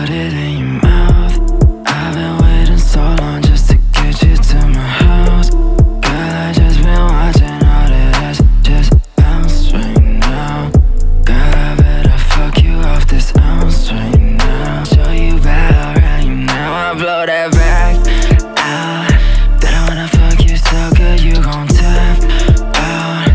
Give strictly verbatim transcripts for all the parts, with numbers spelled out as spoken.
Put it in your mouth. I've been waiting so long just to get you to my house. Girl, I just been watching all of this just bounce right now. Girl, I better fuck you off this ounce right now. Show you bad right now, I blow that back out. That I wanna fuck you so good you gon' tap out.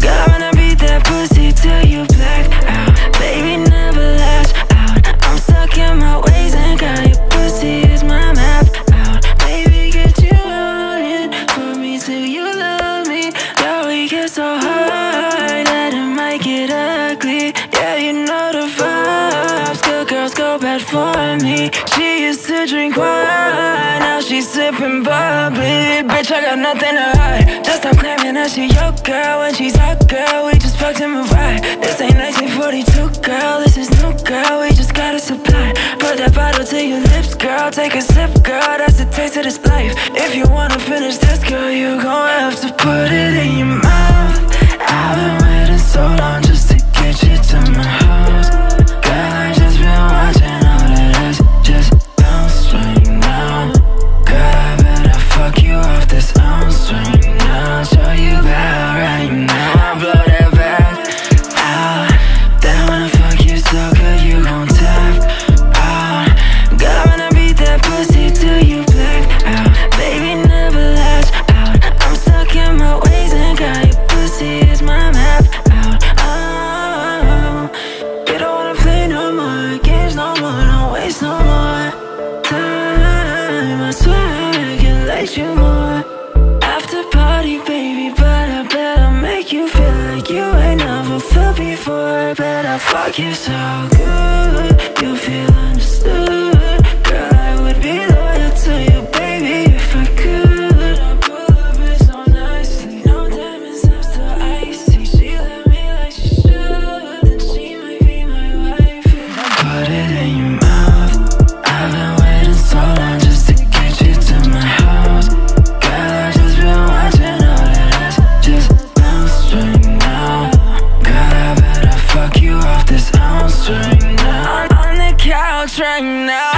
Girl, I wanna beat that pussy till you black out. Baby, never lash out. I'm stuck in my ways and girl, your pussy is my map out. Baby, get you on it for me till you love me. Girl, we get so hard that it might get ugly. Yeah, you know the vibes. Good girls go bad for me. She used to drink wine, now she's sipping bubbly. Bitch, I got nothing to hide. Just stop claiming that she your girl when she's our girl. We just fucked and moved right. This ain't nineteen forty-two, girl. This is new, girl. We just gotta supply. Put that bottle to your lips, girl. Take a sip, girl. That's the taste of this life. If you wanna finish this, girl, you gon' have to put it in your mouth. I've been waiting so long just to get you to my house. Girl, I just been watching all of this just bounce right now. Girl, I better fuck you off this ounce right now. Show you bad right now, I blow that back out. That I wanna fuck you so good you gon' tap out. Girl, I wanna beat that pussy till you black out. Baby, never lash out. I'm stuck in my ways and girl, your pussy is my map out. Oh, you don't wanna play no more games no more, don't waste no more time. I swear I can like you more. After party, baby, but I better make you feel like you ain't never felt before. But I fuck you so good, you feel understood. Girl, I would be loyal to you, baby, if I could. I pull up, it's so nicely. No diamonds, I'm still icy. She let me like she should, then she might be my wife. Put it in your mouth. I've been waiting so long just to get you to my house. Girl, I just been watching all of this just bounce right now. Girl, I better fuck you off this ounce right now. On the couch right now.